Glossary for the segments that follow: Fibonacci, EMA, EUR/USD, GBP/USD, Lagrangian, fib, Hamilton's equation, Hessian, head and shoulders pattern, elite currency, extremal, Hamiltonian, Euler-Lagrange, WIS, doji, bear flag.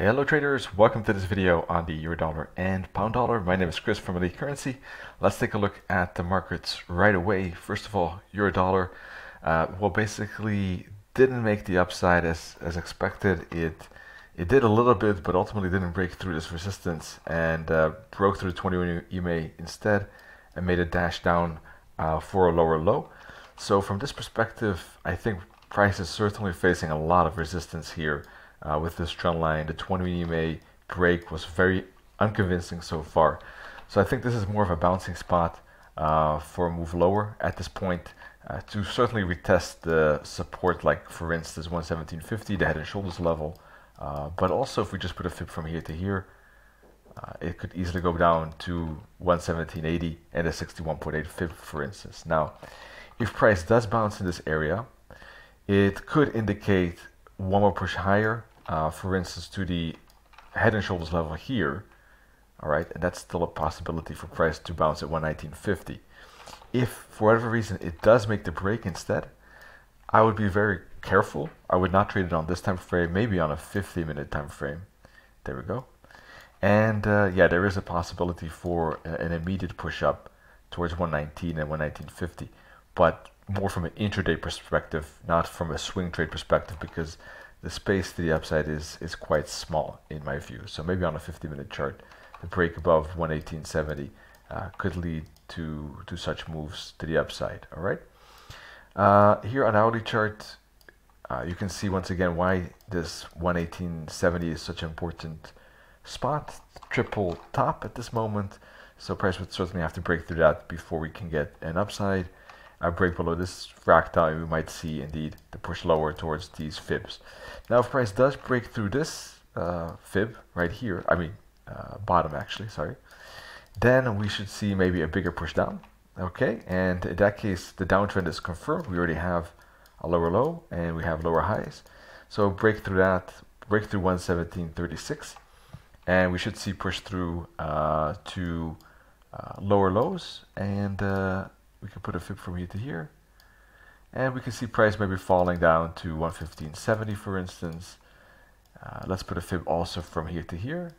Hello traders, welcome to this video on the euro dollar and pound dollar. My name is Chris from Elite Currency. Let's take a look at the markets right away. First of all, euro dollar, well, basically didn't make the upside as expected. It did a little bit, but ultimately didn't break through this resistance and broke through the 21 EMA instead and made a dash down for a lower low. So from this perspective, I think price is certainly facing a lot of resistance here. With this trend line, the 20 EMA break was very unconvincing so far. So I think this is more of a bouncing spot for a move lower at this point to certainly retest the support, like for instance 117.50, the head and shoulders level. But also if we just put a fib from here to here, it could easily go down to 117.80 and a 61.8 fib, for instance. Now, if price does bounce in this area, it could indicate one more push higher, for instance to the head and shoulders level here. All right, and that's still a possibility for price to bounce at 119.50. if for whatever reason it does make the break instead, I would be very careful. I would not trade it on this time frame, maybe on a 50-minute time frame. There we go. And yeah, there is a possibility for an immediate push up towards 119 and 119.50, but more from an intraday perspective, not from a swing trade perspective, because the space to the upside is quite small in my view. So maybe on a 50-minute chart, the break above 118.70 could lead to such moves to the upside. All right. Here on the hourly chart, you can see once again why this 118.70 is such an important spot. Triple top at this moment, so price would certainly have to break through that before we can get an upside. A break below this fractal, and we might see indeed the push lower towards these fibs. Now, if price does break through this fib right here, I mean bottom actually, sorry, then we should see maybe a bigger push down. Okay, and in that case, the downtrend is confirmed. We already have a lower low and we have lower highs. So break through that, break through 117.36, and we should see push through to lower lows and. We can put a fib from here to here, and we can see price maybe falling down to 115.70, for instance. Let's put a fib also from here to here,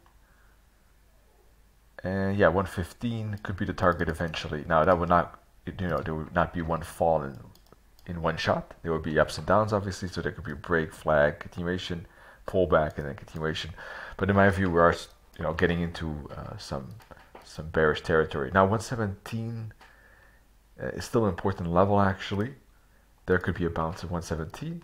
and yeah, 115 could be the target eventually. Now that would not, you know, there would not be one fall in one shot. There would be ups and downs, obviously. So there could be a break, flag, continuation, pullback, and then continuation. But in my view, we are, you know, getting into some bearish territory now. 117. It's still an important level actually. There could be a bounce of 117,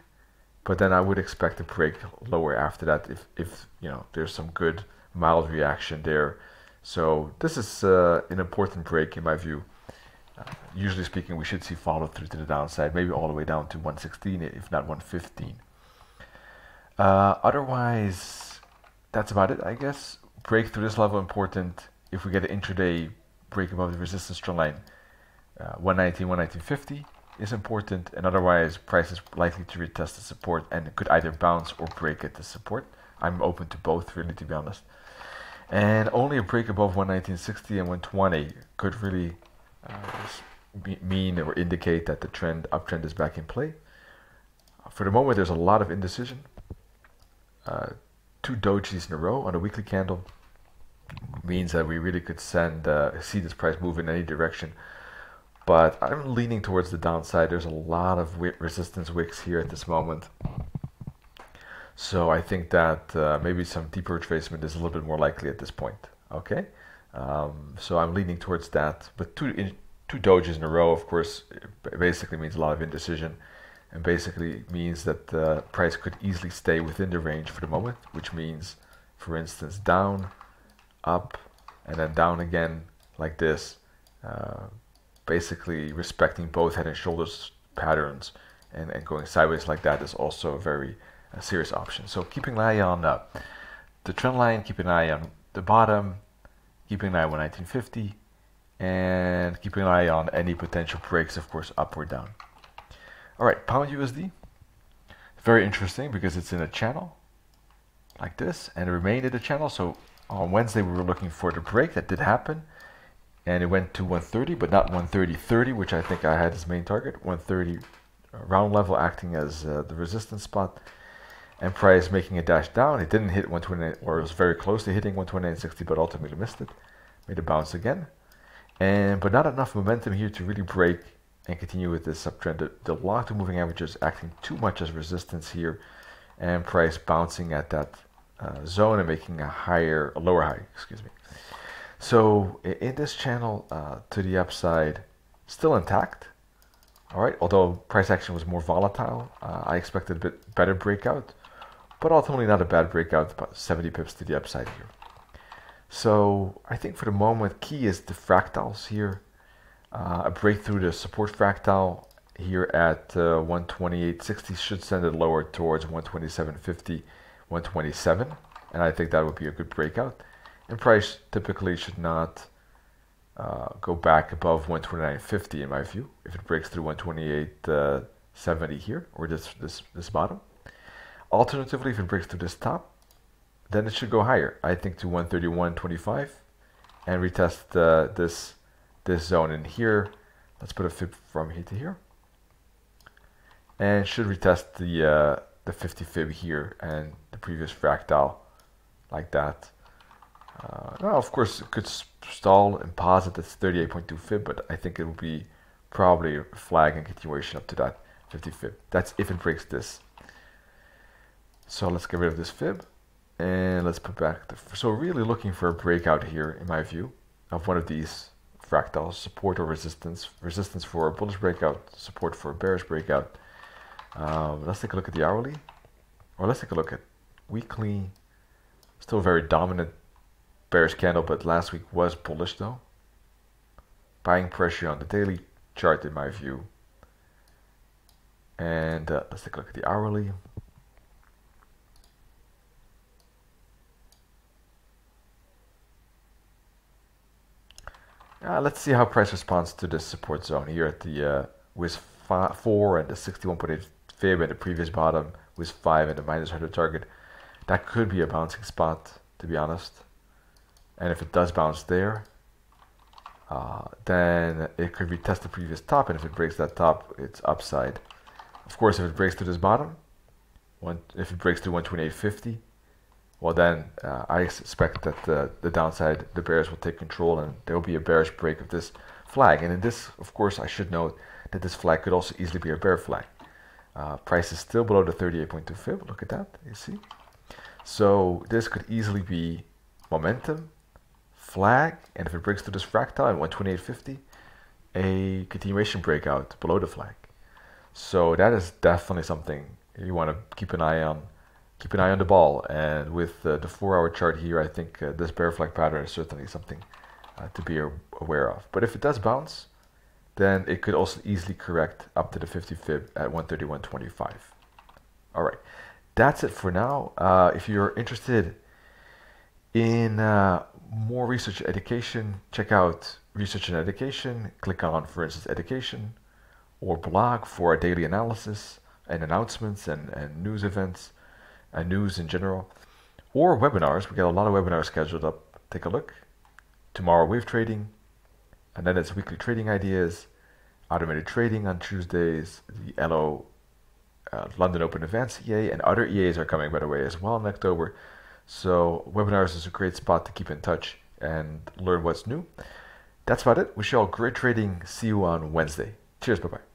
but then I would expect a break lower after that if you know, there's some good mild reaction there. So this is an important break in my view. Usually speaking, we should see follow through to the downside, maybe all the way down to 116, if not 115. Otherwise, that's about it, I guess. Break through this level important. If we get an intraday break above the resistance trend line, 119, 119.50 is important, and otherwise price is likely to retest the support and it could either bounce or break at the support. I'm open to both, really, to be honest. And only a break above 119.60 and 120 could really mean or indicate that the uptrend is back in play. For the moment, there's a lot of indecision. Two dojis in a row on a weekly candle means that we really could see this price move in any direction. But I'm leaning towards the downside. There's a lot of resistance wicks here at this moment. So I think that maybe some deeper retracement is a little bit more likely at this point. Okay, so I'm leaning towards that. But two dojis in a row, of course, basically means a lot of indecision, and basically means that the price could easily stay within the range for the moment, which means, for instance, down, up, and then down again like this. Basically respecting both head and shoulders patterns and going sideways like that is also a very serious option. So keeping an eye on the trend line, keeping an eye on the bottom, keeping an eye on 119.50, and keeping an eye on any potential breaks, of course, up or down. All right, pound USD, very interesting because it's in a channel like this and it remained in the channel. So on Wednesday we were looking for the break. That did happen. And it went to 130, but not 130.30, which I think I had as main target. 130 round level acting as the resistance spot. and price making a dash down. It didn't hit 128, or it was very close to hitting 128.60, but ultimately missed it. Made a bounce again, but not enough momentum here to really break and continue with this uptrend. The long term moving average is acting too much as resistance here, and price bouncing at that zone and making a lower high, excuse me. So in this channel to the upside, still intact. All right, although price action was more volatile, I expected a bit better breakout, but ultimately not a bad breakout, about 70 pips to the upside here. So I think for the moment, key is the fractals here. A break through the support fractal here at 128.60 should send it lower towards 127.50, 127, and I think that would be a good breakout. And price typically should not go back above 129.50 in my view, if it breaks through 128.70 here, or this bottom. Alternatively, if it breaks through this top, then it should go higher, I think, to 131.25 and retest this zone in here. Let's put a fib from here to here, and should retest the 50 fib here and the previous fractal like that. Now, of course, it could stall and pause at this 38.2 fib, but I think it will be probably a flag and continuation up to that 50 fib. That's if it breaks this. So let's get rid of this fib, and let's put back the... So really looking for a breakout here, in my view, of one of these fractals, support or resistance. Resistance for a bullish breakout, support for a bearish breakout. Let's take a look at the hourly, or let's take a look at weekly. Still very dominant bearish candle, but last week was bullish though. Buying pressure on the daily chart in my view. And let's take a look at the hourly. Let's see how price responds to this support zone here at the WIS 4 and the 61.8 fib and the previous bottom WIS 5 and the -100 target. That could be a bouncing spot, to be honest. And if it does bounce there, then it could retest the previous top, and if it breaks that top, it's upside. Of course, if it breaks to this bottom, if it breaks to 128.50, well then I suspect that the downside, the bears will take control, and there will be a bearish break of this flag. And in this, of course, I should note that this flag could also easily be a bear flag. Price is still below the 38.2 fib. Look at that, you see. So this could easily be momentum, flag, and if it breaks through this fractal at 128.50, a continuation breakout below the flag. So that is definitely something you want to keep an eye on. Keep an eye on the ball, and with the 4-hour chart here, I think this bear flag pattern is certainly something to be aware of. But if it does bounce, then it could also easily correct up to the 50 fib at 131.25. All right, that's it for now. If you're interested in more research education, check out research and education. Click on, for instance, education or blog for our daily analysis and announcements and news events. News in general, or webinars. We got a lot of webinars scheduled up. Take a look. Tomorrow, wave trading, and then it's weekly trading ideas, automated trading on Tuesdays, the LO London Open Advanced EA, and other EAs are coming, by the way, as well in October. So webinars is a great spot to keep in touch and learn what's new. That's about it. Wish you all great trading. See you on Wednesday. Cheers. Bye-bye.